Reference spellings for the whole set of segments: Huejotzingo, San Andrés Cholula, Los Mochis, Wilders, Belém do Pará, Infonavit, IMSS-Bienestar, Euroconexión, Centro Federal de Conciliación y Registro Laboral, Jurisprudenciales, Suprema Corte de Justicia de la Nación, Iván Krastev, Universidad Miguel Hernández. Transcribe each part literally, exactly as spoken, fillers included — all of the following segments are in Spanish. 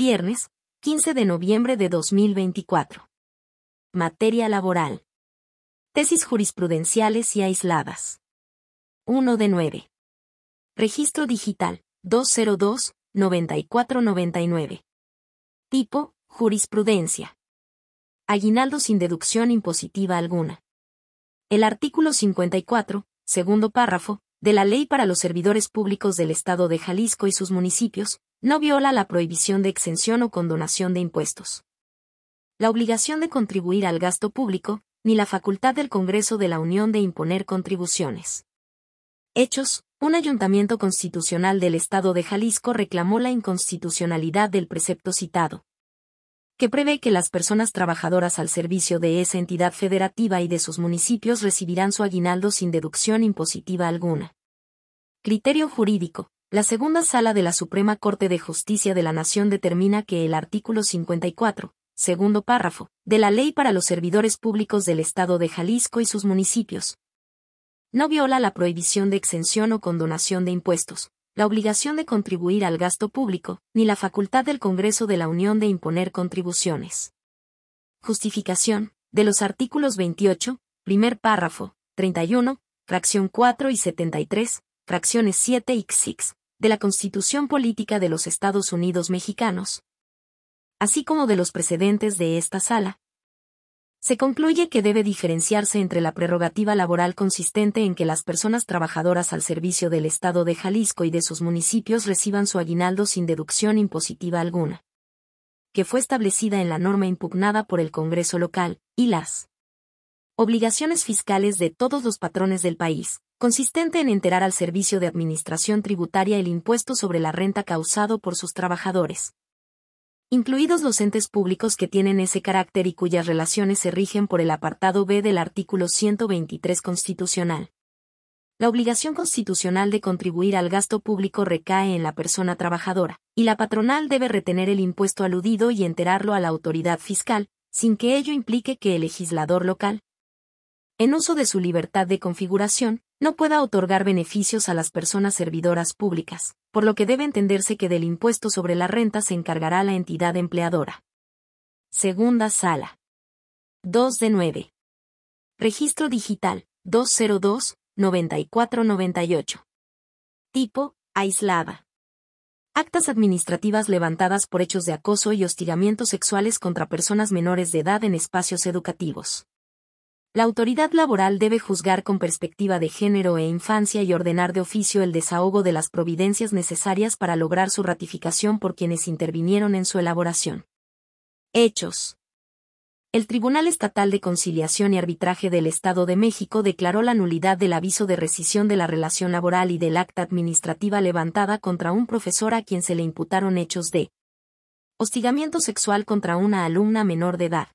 Viernes, quince de noviembre de dos mil veinticuatro. Materia laboral. Tesis jurisprudenciales y aisladas. uno de nueve. Registro digital, doscientos dos, noventa y cuatro noventa y nueve. Tipo, jurisprudencia. Aguinaldo sin deducción impositiva alguna. El artículo cincuenta y cuatro, segundo párrafo, de la Ley para los Servidores Públicos del Estado de Jalisco y sus municipios, no viola la prohibición de exención o condonación de impuestos, la obligación de contribuir al gasto público, ni la facultad del Congreso de la Unión de imponer contribuciones. Hechos: un ayuntamiento constitucional del Estado de Jalisco reclamó la inconstitucionalidad del precepto citado, que prevé que las personas trabajadoras al servicio de esa entidad federativa y de sus municipios recibirán su aguinaldo sin deducción impositiva alguna. Criterio jurídico. La segunda sala de la Suprema Corte de Justicia de la Nación determina que el artículo cincuenta y cuatro, segundo párrafo, de la Ley para los Servidores Públicos del Estado de Jalisco y sus municipios, no viola la prohibición de exención o condonación de impuestos, la obligación de contribuir al gasto público, ni la facultad del Congreso de la Unión de imponer contribuciones. Justificación de los artículos veintiocho, primer párrafo, treinta y uno, fracción cuatro y setenta y tres, fracciones siete y seis, de la Constitución Política de los Estados Unidos Mexicanos, así como de los precedentes de esta sala. Se concluye que debe diferenciarse entre la prerrogativa laboral consistente en que las personas trabajadoras al servicio del Estado de Jalisco y de sus municipios reciban su aguinaldo sin deducción impositiva alguna, que fue establecida en la norma impugnada por el Congreso local, y las obligaciones fiscales de todos los patrones del país, consistente en enterar al Servicio de Administración Tributaria el impuesto sobre la renta causado por sus trabajadores, incluidos los entes públicos que tienen ese carácter y cuyas relaciones se rigen por el apartado B del artículo ciento veintitrés constitucional. La obligación constitucional de contribuir al gasto público recae en la persona trabajadora, y la patronal debe retener el impuesto aludido y enterarlo a la autoridad fiscal, sin que ello implique que el legislador local, en uso de su libertad de configuración, no pueda otorgar beneficios a las personas servidoras públicas, por lo que debe entenderse que del impuesto sobre la renta se encargará la entidad empleadora. Segunda sala. dos de nueve. Registro digital, doscientos dos, noventa y cuatro noventa y ocho. Tipo, aislada. Actas administrativas levantadas por hechos de acoso y hostigamiento sexuales contra personas menores de edad en espacios educativos. La autoridad laboral debe juzgar con perspectiva de género e infancia y ordenar de oficio el desahogo de las providencias necesarias para lograr su ratificación por quienes intervinieron en su elaboración. Hechos. El Tribunal Estatal de Conciliación y Arbitraje del Estado de México declaró la nulidad del aviso de rescisión de la relación laboral y del acta administrativa levantada contra un profesor a quien se le imputaron hechos de hostigamiento sexual contra una alumna menor de edad,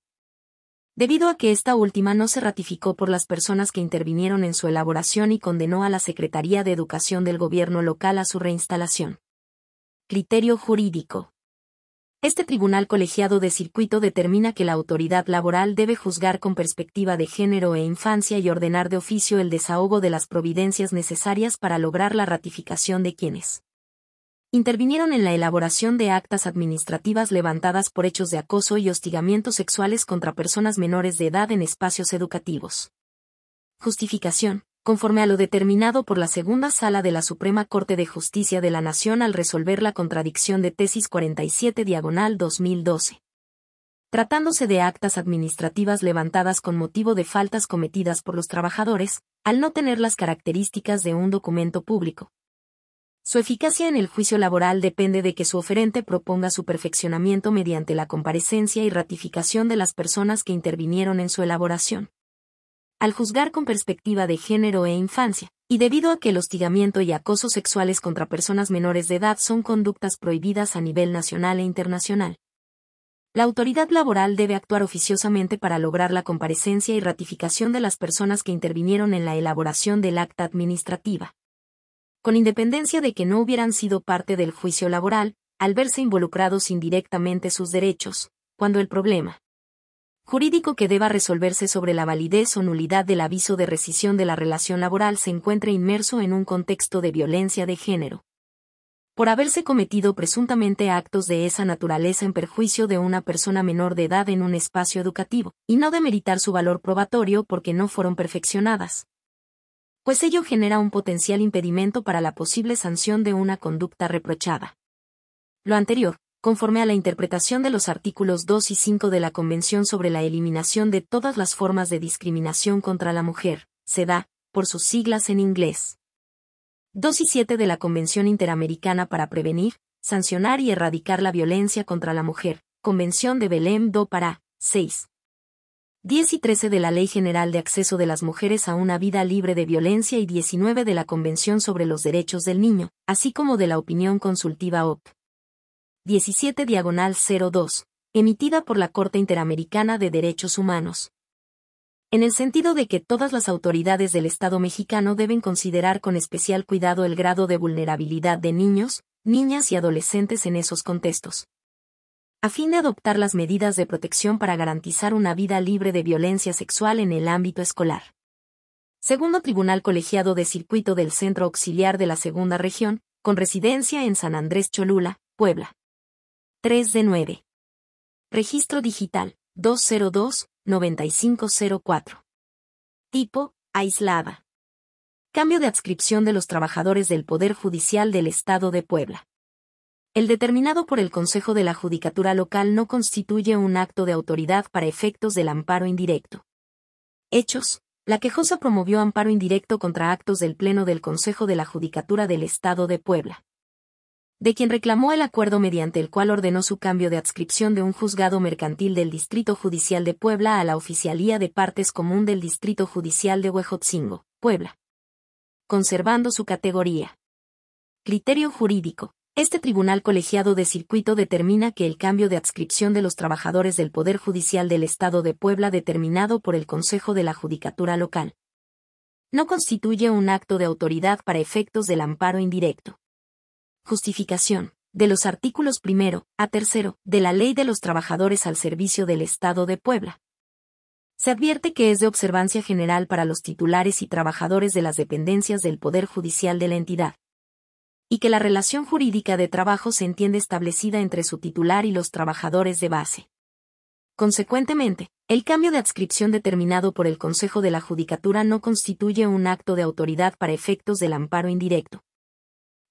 debido a que esta última no se ratificó por las personas que intervinieron en su elaboración y condenó a la Secretaría de Educación del Gobierno local a su reinstalación. Criterio jurídico. Este tribunal colegiado de circuito determina que la autoridad laboral debe juzgar con perspectiva de género e infancia y ordenar de oficio el desahogo de las providencias necesarias para lograr la ratificación de quienes intervinieron en la elaboración de actas administrativas levantadas por hechos de acoso y hostigamiento sexuales contra personas menores de edad en espacios educativos. Justificación. Conforme a lo determinado por la segunda sala de la Suprema Corte de Justicia de la Nación al resolver la contradicción de tesis cuarenta y siete diagonal dos mil doce. Tratándose de actas administrativas levantadas con motivo de faltas cometidas por los trabajadores, al no tener las características de un documento público, su eficacia en el juicio laboral depende de que su oferente proponga su perfeccionamiento mediante la comparecencia y ratificación de las personas que intervinieron en su elaboración. Al juzgar con perspectiva de género e infancia, y debido a que el hostigamiento y acoso sexuales contra personas menores de edad son conductas prohibidas a nivel nacional e internacional, la autoridad laboral debe actuar oficiosamente para lograr la comparecencia y ratificación de las personas que intervinieron en la elaboración del acta administrativa, con independencia de que no hubieran sido parte del juicio laboral, al verse involucrados indirectamente sus derechos, cuando el problema jurídico que deba resolverse sobre la validez o nulidad del aviso de rescisión de la relación laboral se encuentre inmerso en un contexto de violencia de género, por haberse cometido presuntamente actos de esa naturaleza en perjuicio de una persona menor de edad en un espacio educativo, y no demeritar su valor probatorio porque no fueron perfeccionadas, pues ello genera un potencial impedimento para la posible sanción de una conducta reprochada. Lo anterior, conforme a la interpretación de los artículos dos y cinco de la Convención sobre la Eliminación de todas las Formas de Discriminación contra la Mujer, se da, por sus siglas en inglés. dos y siete de la Convención Interamericana para Prevenir, Sancionar y Erradicar la Violencia contra la Mujer, Convención de Belém do Pará, seis, diez y trece de la Ley General de Acceso de las Mujeres a una Vida Libre de Violencia y diecinueve de la Convención sobre los Derechos del Niño, así como de la Opinión Consultiva O P. diecisiete diagonal cero dos, emitida por la Corte Interamericana de Derechos Humanos. En el sentido de que todas las autoridades del Estado mexicano deben considerar con especial cuidado el grado de vulnerabilidad de niños, niñas y adolescentes en esos contextos, a fin de adoptar las medidas de protección para garantizar una vida libre de violencia sexual en el ámbito escolar. Segundo Tribunal Colegiado de Circuito del Centro Auxiliar de la Segunda Región, con residencia en San Andrés Cholula, Puebla. tres de nueve. Registro digital, doscientos dos, noventa y cinco cero cuatro. Tipo, aislada. Cambio de adscripción de los trabajadores del Poder Judicial del Estado de Puebla. El determinado por el Consejo de la Judicatura Local no constituye un acto de autoridad para efectos del amparo indirecto. Hechos. La quejosa promovió amparo indirecto contra actos del Pleno del Consejo de la Judicatura del Estado de Puebla, de quien reclamó el acuerdo mediante el cual ordenó su cambio de adscripción de un juzgado mercantil del Distrito Judicial de Puebla a la Oficialía de Partes Común del Distrito Judicial de Huejotzingo, Puebla, conservando su categoría. Criterio jurídico. Este Tribunal Colegiado de Circuito determina que el cambio de adscripción de los trabajadores del Poder Judicial del Estado de Puebla determinado por el Consejo de la Judicatura Local no constituye un acto de autoridad para efectos del amparo indirecto. Justificación. De los artículos primero a tercero de la Ley de los Trabajadores al Servicio del Estado de Puebla, se advierte que es de observancia general para los titulares y trabajadores de las dependencias del Poder Judicial de la entidad, y que la relación jurídica de trabajo se entiende establecida entre su titular y los trabajadores de base. Consecuentemente, el cambio de adscripción determinado por el Consejo de la Judicatura no constituye un acto de autoridad para efectos del amparo indirecto,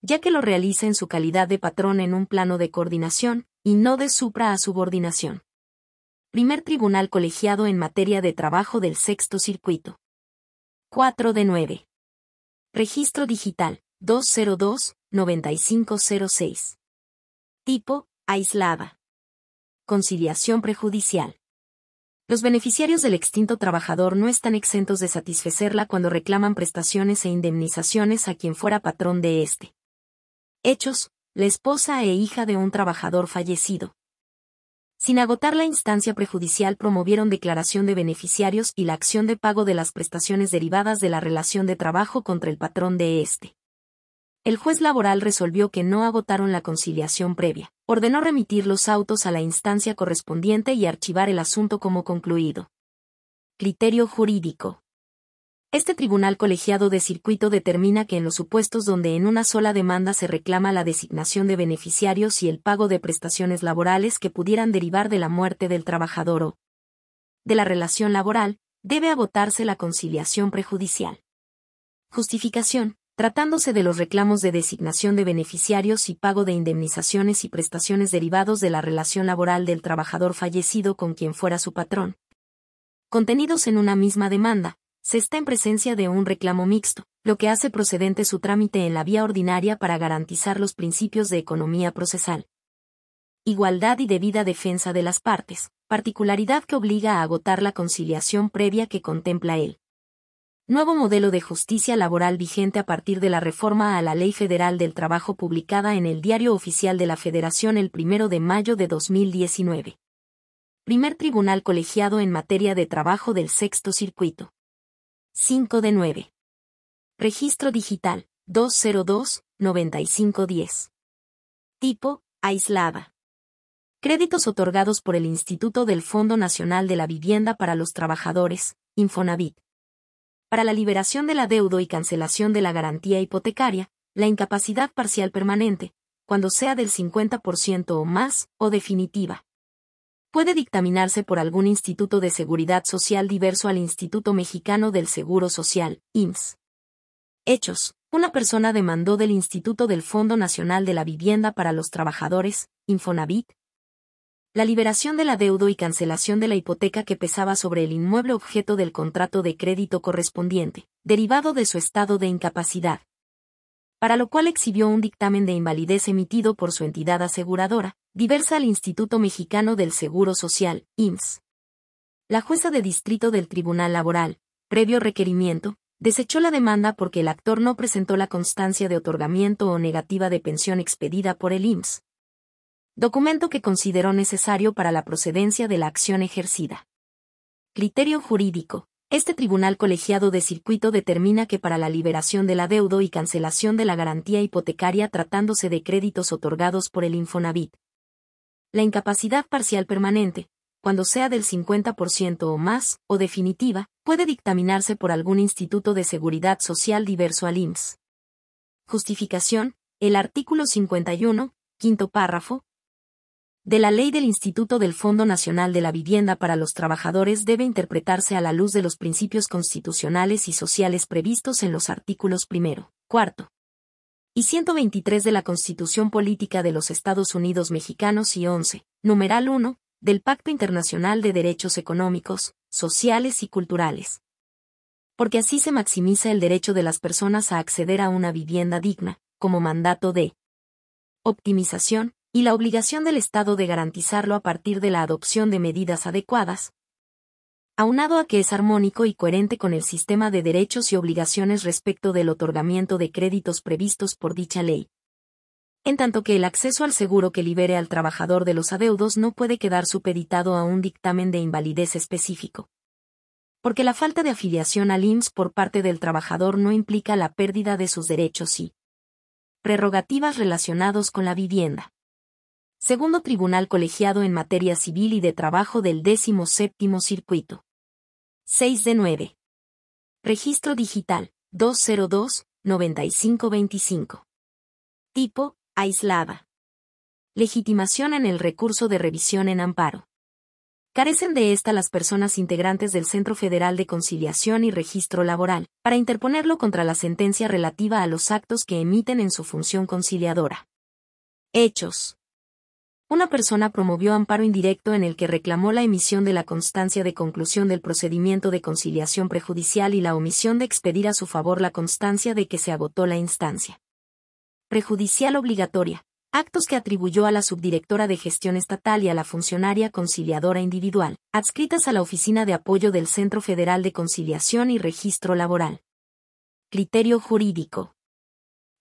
ya que lo realiza en su calidad de patrón en un plano de coordinación, y no de supra a subordinación. Primer Tribunal Colegiado en Materia de Trabajo del Sexto Circuito. cuatro de nueve. Registro digital, doscientos dos, noventa y cinco cero seis. Tipo, aislada. Conciliación prejudicial. Los beneficiarios del extinto trabajador no están exentos de satisfacerla cuando reclaman prestaciones e indemnizaciones a quien fuera patrón de éste. Hechos, la esposa e hija de un trabajador fallecido, sin agotar la instancia prejudicial, promovieron declaración de beneficiarios y la acción de pago de las prestaciones derivadas de la relación de trabajo contra el patrón de éste. El juez laboral resolvió que no agotaron la conciliación previa, ordenó remitir los autos a la instancia correspondiente y archivar el asunto como concluido. Criterio jurídico. Este Tribunal Colegiado de Circuito determina que en los supuestos donde en una sola demanda se reclama la designación de beneficiarios y el pago de prestaciones laborales que pudieran derivar de la muerte del trabajador o de la relación laboral, debe agotarse la conciliación prejudicial. Justificación. Tratándose de los reclamos de designación de beneficiarios y pago de indemnizaciones y prestaciones derivados de la relación laboral del trabajador fallecido con quien fuera su patrón, contenidos en una misma demanda, se está en presencia de un reclamo mixto, lo que hace procedente su trámite en la vía ordinaria para garantizar los principios de economía procesal, igualdad y debida defensa de las partes, particularidad que obliga a agotar la conciliación previa que contempla él. Nuevo modelo de justicia laboral vigente a partir de la reforma a la Ley Federal del Trabajo publicada en el Diario Oficial de la Federación el primero de mayo de dos mil diecinueve. Primer Tribunal Colegiado en Materia de Trabajo del Sexto Circuito. cinco de nueve. Registro digital, doscientos dos, noventa y cinco diez. Tipo, aislada. Créditos otorgados por el Instituto del Fondo Nacional de la Vivienda para los Trabajadores, Infonavit, para la liberación del adeudo y cancelación de la garantía hipotecaria, la incapacidad parcial permanente, cuando sea del cincuenta por ciento o más, o definitiva. Puede dictaminarse por algún instituto de seguridad social diverso al Instituto Mexicano del Seguro Social, I M S S. Hechos. Una persona demandó del Instituto del Fondo Nacional de la Vivienda para los Trabajadores, Infonavit, la liberación del adeudo y cancelación de la hipoteca que pesaba sobre el inmueble objeto del contrato de crédito correspondiente, derivado de su estado de incapacidad, para lo cual exhibió un dictamen de invalidez emitido por su entidad aseguradora, diversa al Instituto Mexicano del Seguro Social, I M S S. La jueza de distrito del Tribunal Laboral, previo requerimiento, desechó la demanda porque el actor no presentó la constancia de otorgamiento o negativa de pensión expedida por el I M S S, documento que consideró necesario para la procedencia de la acción ejercida. Criterio jurídico. Este tribunal colegiado de circuito determina que para la liberación del adeudo y cancelación de la garantía hipotecaria tratándose de créditos otorgados por el Infonavit, la incapacidad parcial permanente, cuando sea del cincuenta por ciento o más, o definitiva, puede dictaminarse por algún instituto de seguridad social diverso al I M S S. Justificación. El artículo cincuenta y uno, quinto párrafo, de la Ley del Instituto del Fondo Nacional de la Vivienda para los Trabajadores debe interpretarse a la luz de los principios constitucionales y sociales previstos en los artículos primero, cuarto y ciento veintitrés de la Constitución Política de los Estados Unidos Mexicanos y once, numeral uno, del Pacto Internacional de Derechos Económicos, Sociales y Culturales. Porque así se maximiza el derecho de las personas a acceder a una vivienda digna, como mandato de optimización, y la obligación del Estado de garantizarlo a partir de la adopción de medidas adecuadas, aunado a que es armónico y coherente con el sistema de derechos y obligaciones respecto del otorgamiento de créditos previstos por dicha ley. En tanto que el acceso al seguro que libere al trabajador de los adeudos no puede quedar supeditado a un dictamen de invalidez específico, porque la falta de afiliación al I M S S por parte del trabajador no implica la pérdida de sus derechos y prerrogativas relacionados con la vivienda. Segundo Tribunal Colegiado en Materia Civil y de Trabajo del décimo séptimo Circuito. seis de nueve. Registro Digital, doscientos dos, noventa y cinco veinticinco. Tipo, aislada. Legitimación en el recurso de revisión en amparo. Carecen de esta las personas integrantes del Centro Federal de Conciliación y Registro Laboral, para interponerlo contra la sentencia relativa a los actos que emiten en su función conciliadora. Hechos. Una persona promovió amparo indirecto en el que reclamó la emisión de la constancia de conclusión del procedimiento de conciliación prejudicial y la omisión de expedir a su favor la constancia de que se agotó la instancia prejudicial obligatoria, actos que atribuyó a la subdirectora de gestión estatal y a la funcionaria conciliadora individual, adscritas a la Oficina de Apoyo del Centro Federal de Conciliación y Registro Laboral. Criterio jurídico.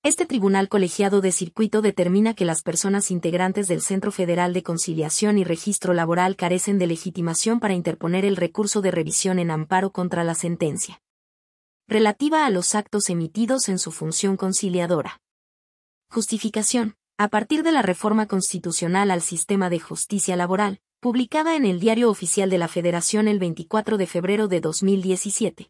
Este tribunal colegiado de circuito determina que las personas integrantes del Centro Federal de Conciliación y Registro Laboral carecen de legitimación para interponer el recurso de revisión en amparo contra la sentencia relativa a los actos emitidos en su función conciliadora. Justificación. A partir de la reforma constitucional al sistema de justicia laboral, publicada en el Diario Oficial de la Federación el veinticuatro de febrero de dos mil diecisiete.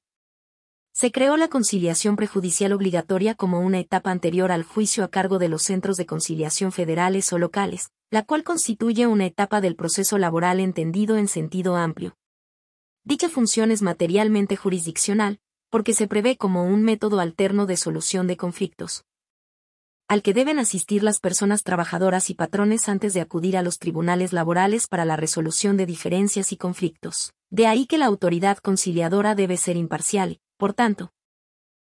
Se creó la conciliación prejudicial obligatoria como una etapa anterior al juicio a cargo de los centros de conciliación federales o locales, la cual constituye una etapa del proceso laboral entendido en sentido amplio. Dicha función es materialmente jurisdiccional, porque se prevé como un método alterno de solución de conflictos, al que deben asistir las personas trabajadoras y patrones antes de acudir a los tribunales laborales para la resolución de diferencias y conflictos. De ahí que la autoridad conciliadora debe ser imparcial. Por tanto,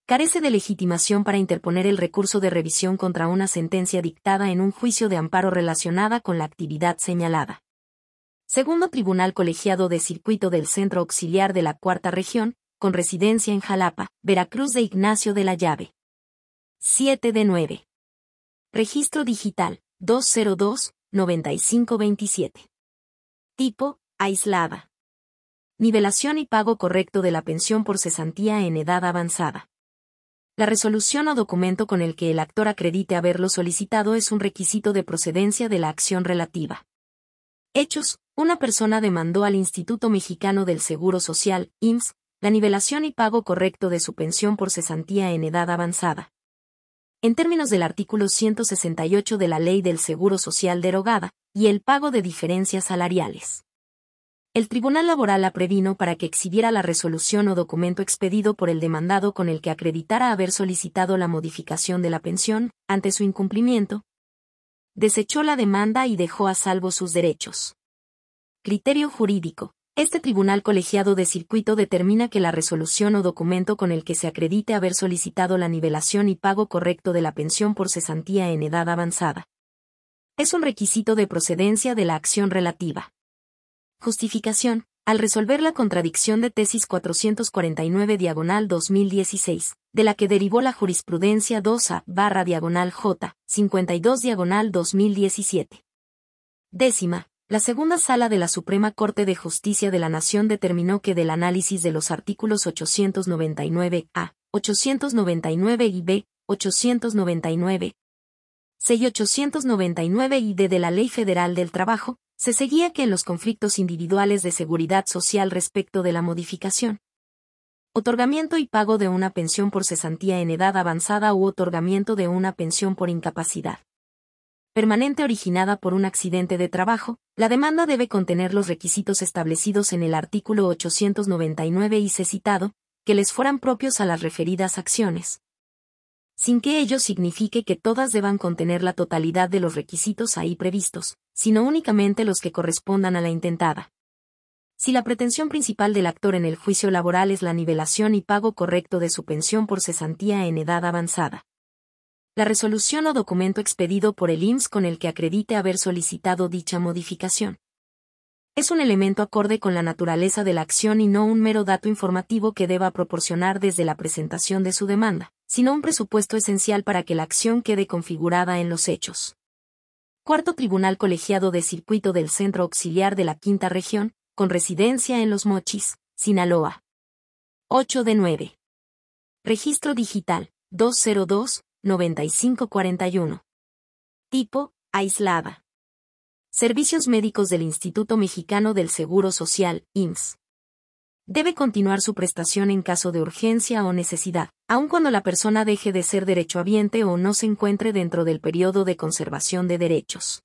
carece de legitimación para interponer el recurso de revisión contra una sentencia dictada en un juicio de amparo relacionada con la actividad señalada. Segundo Tribunal Colegiado de Circuito del Centro Auxiliar de la Cuarta Región, con residencia en Jalapa, Veracruz de Ignacio de la Llave. siete de nueve. Registro Digital, doscientos dos, noventa y cinco veintisiete. Tipo, aislada. Nivelación y pago correcto de la pensión por cesantía en edad avanzada. La resolución o documento con el que el actor acredite haberlo solicitado es un requisito de procedencia de la acción relativa. Hechos. Una persona demandó al Instituto Mexicano del Seguro Social, I M S S, la nivelación y pago correcto de su pensión por cesantía en edad avanzada, en términos del artículo ciento sesenta y ocho de la Ley del Seguro Social derogada, y el pago de diferencias salariales. El Tribunal Laboral la previno para que exhibiera la resolución o documento expedido por el demandado con el que acreditara haber solicitado la modificación de la pensión, ante su incumplimiento, desechó la demanda y dejó a salvo sus derechos. Criterio jurídico. Este tribunal colegiado de circuito determina que la resolución o documento con el que se acredite haber solicitado la nivelación y pago correcto de la pensión por cesantía en edad avanzada es un requisito de procedencia de la acción relativa. Justificación. Al resolver la contradicción de tesis cuatrocientos cuarenta y nueve diagonal dos mil dieciséis, de la que derivó la jurisprudencia dos A barra diagonal J cincuenta y dos diagonal dos mil diecisiete. Décima. La segunda sala de la Suprema Corte de Justicia de la Nación determinó que del análisis de los artículos ochocientos noventa y nueve A, ochocientos noventa y nueve y B, ochocientos noventa y nueve C y ochocientos noventa y nueve y D de la Ley Federal del Trabajo, se seguía que en los conflictos individuales de seguridad social respecto de la modificación, otorgamiento y pago de una pensión por cesantía en edad avanzada u otorgamiento de una pensión por incapacidad permanente originada por un accidente de trabajo, la demanda debe contener los requisitos establecidos en el artículo ochocientos noventa y nueve I C citado, que les fueran propios a las referidas acciones, sin que ello signifique que todas deban contener la totalidad de los requisitos ahí previstos, sino únicamente los que correspondan a la intentada. Si la pretensión principal del actor en el juicio laboral es la nivelación y pago correcto de su pensión por cesantía en edad avanzada, la resolución o documento expedido por el I M S S con el que acredite haber solicitado dicha modificación es un elemento acorde con la naturaleza de la acción y no un mero dato informativo que deba proporcionar desde la presentación de su demanda, sino un presupuesto esencial para que la acción quede configurada en los hechos. Cuarto Tribunal Colegiado de Circuito del Centro Auxiliar de la Quinta Región, con residencia en Los Mochis, Sinaloa. ocho de nueve. Registro Digital, doscientos dos, noventa y cinco cuarenta y uno. Tipo, aislada. Servicios médicos del Instituto Mexicano del Seguro Social, I M S S. Debe continuar su prestación en caso de urgencia o necesidad, aun cuando la persona deje de ser derechohabiente o no se encuentre dentro del periodo de conservación de derechos.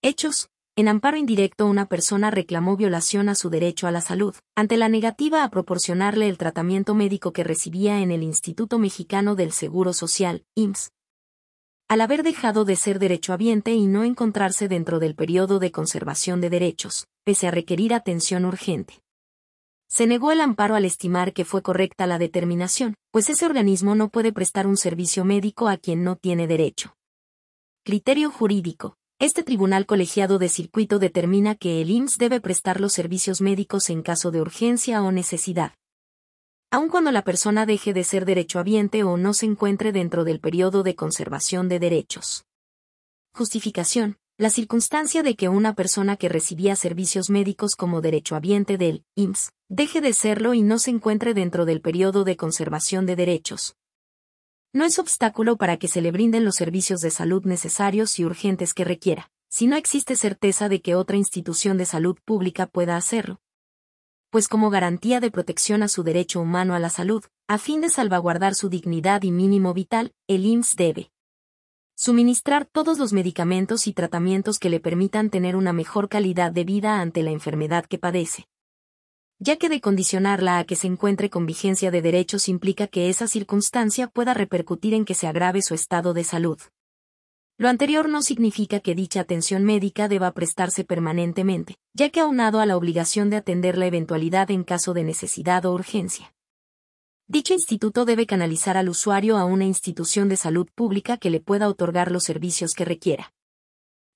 Hechos. En amparo indirecto una persona reclamó violación a su derecho a la salud, ante la negativa a proporcionarle el tratamiento médico que recibía en el Instituto Mexicano del Seguro Social, I M S S. Al haber dejado de ser derechohabiente y no encontrarse dentro del periodo de conservación de derechos, pese a requerir atención urgente, se negó el amparo al estimar que fue correcta la determinación, pues ese organismo no puede prestar un servicio médico a quien no tiene derecho. Criterio jurídico. Este tribunal colegiado de circuito determina que el I M S S debe prestar los servicios médicos en caso de urgencia o necesidad, aun cuando la persona deje de ser derechohabiente o no se encuentre dentro del periodo de conservación de derechos. Justificación. La circunstancia de que una persona que recibía servicios médicos como derechohabiente del I M S S deje de serlo y no se encuentre dentro del periodo de conservación de derechos no es obstáculo para que se le brinden los servicios de salud necesarios y urgentes que requiera, si no existe certeza de que otra institución de salud pública pueda hacerlo, pues como garantía de protección a su derecho humano a la salud, a fin de salvaguardar su dignidad y mínimo vital, el I M S S debe suministrar todos los medicamentos y tratamientos que le permitan tener una mejor calidad de vida ante la enfermedad que padece, ya que de condicionarla a que se encuentre con vigencia de derechos implica que esa circunstancia pueda repercutir en que se agrave su estado de salud. Lo anterior no significa que dicha atención médica deba prestarse permanentemente, ya que aunado a la obligación de atender la eventualidad en caso de necesidad o urgencia, dicho instituto debe canalizar al usuario a una institución de salud pública que le pueda otorgar los servicios que requiera,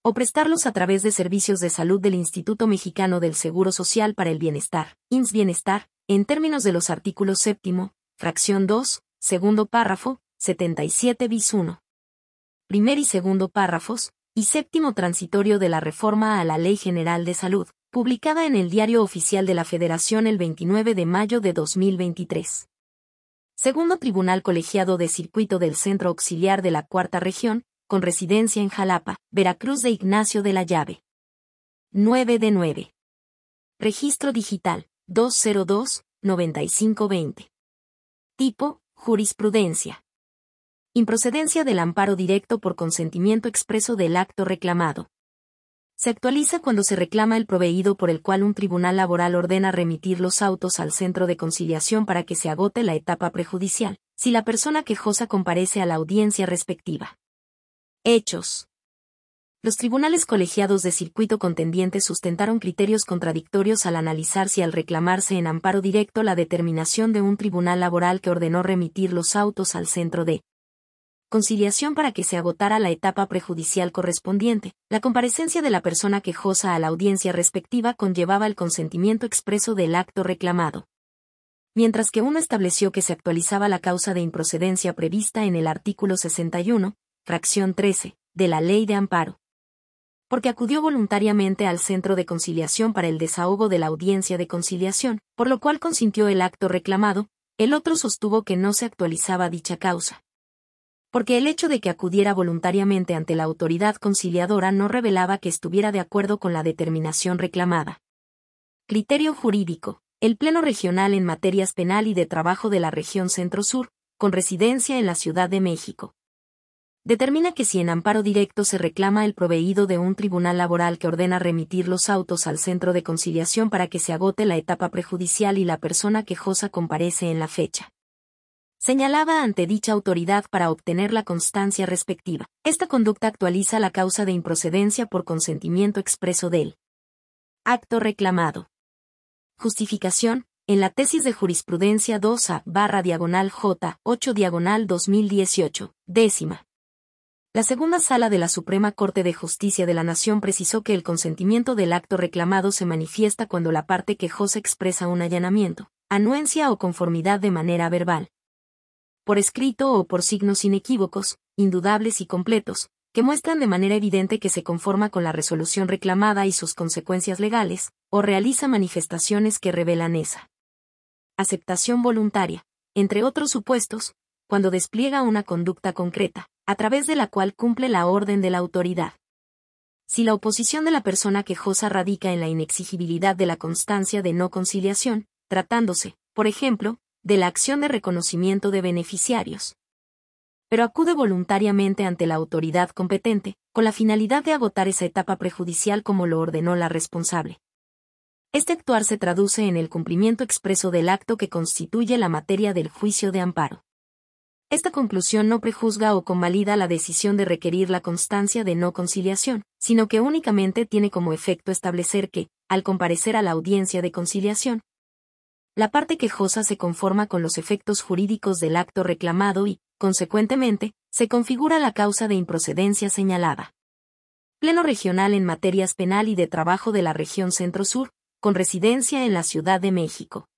o prestarlos a través de servicios de salud del Instituto Mexicano del Seguro Social para el Bienestar, I M S S-Bienestar, en términos de los artículos séptimo, fracción dos, segundo párrafo, setenta y siete bis uno, primer y segundo párrafos, y séptimo transitorio de la reforma a la Ley General de Salud, publicada en el Diario Oficial de la Federación el veintinueve de mayo de dos mil veintitrés. Segundo Tribunal Colegiado de Circuito del Centro Auxiliar de la Cuarta Región, con residencia en Jalapa, Veracruz de Ignacio de la Llave. nueve de nueve. Registro Digital, doscientos dos, noventa y cinco veinte. Tipo, jurisprudencia. Improcedencia del amparo directo por consentimiento expreso del acto reclamado. Se actualiza cuando se reclama el proveído por el cual un tribunal laboral ordena remitir los autos al centro de conciliación para que se agote la etapa prejudicial, si la persona quejosa comparece a la audiencia respectiva. Hechos. Los tribunales colegiados de circuito contendiente sustentaron criterios contradictorios al analizar si al reclamarse en amparo directo la determinación de un tribunal laboral que ordenó remitir los autos al centro de conciliación para que se agotara la etapa prejudicial correspondiente, la comparecencia de la persona quejosa a la audiencia respectiva conllevaba el consentimiento expreso del acto reclamado. Mientras que uno estableció que se actualizaba la causa de improcedencia prevista en el artículo sesenta y uno, fracción trece, de la Ley de Amparo, porque acudió voluntariamente al centro de conciliación para el desahogo de la audiencia de conciliación, por lo cual consintió el acto reclamado, el otro sostuvo que no se actualizaba dicha causa, porque el hecho de que acudiera voluntariamente ante la autoridad conciliadora no revelaba que estuviera de acuerdo con la determinación reclamada. Criterio jurídico. El Pleno Regional en Materias Penal y de Trabajo de la Región Centro-Sur, con residencia en la Ciudad de México, determina que si en amparo directo se reclama el proveído de un tribunal laboral que ordena remitir los autos al centro de conciliación para que se agote la etapa prejudicial y la persona quejosa comparece en la fecha señalaba ante dicha autoridad para obtener la constancia respectiva, esta conducta actualiza la causa de improcedencia por consentimiento expreso del acto reclamado. Justificación. En la tesis de jurisprudencia dos A barra diagonal J ocho diagonal dos mil dieciocho, décima. La segunda sala de la Suprema Corte de Justicia de la Nación precisó que el consentimiento del acto reclamado se manifiesta cuando la parte quejosa expresa un allanamiento, anuencia o conformidad de manera verbal, por escrito o por signos inequívocos, indudables y completos, que muestran de manera evidente que se conforma con la resolución reclamada y sus consecuencias legales, o realiza manifestaciones que revelan esa aceptación voluntaria, entre otros supuestos, cuando despliega una conducta concreta, a través de la cual cumple la orden de la autoridad. Si la oposición de la persona quejosa radica en la inexigibilidad de la constancia de no conciliación, tratándose, por ejemplo, de la acción de reconocimiento de beneficiarios, pero acude voluntariamente ante la autoridad competente, con la finalidad de agotar esa etapa prejudicial como lo ordenó la responsable. Este actuar se traduce en el cumplimiento expreso del acto que constituye la materia del juicio de amparo. Esta conclusión no prejuzga o convalida la decisión de requerir la constancia de no conciliación, sino que únicamente tiene como efecto establecer que, al comparecer a la audiencia de conciliación, la parte quejosa se conforma con los efectos jurídicos del acto reclamado y, consecuentemente, se configura la causa de improcedencia señalada. Pleno Regional en Materias Penal y de Trabajo de la Región Centro-Sur, con residencia en la Ciudad de México.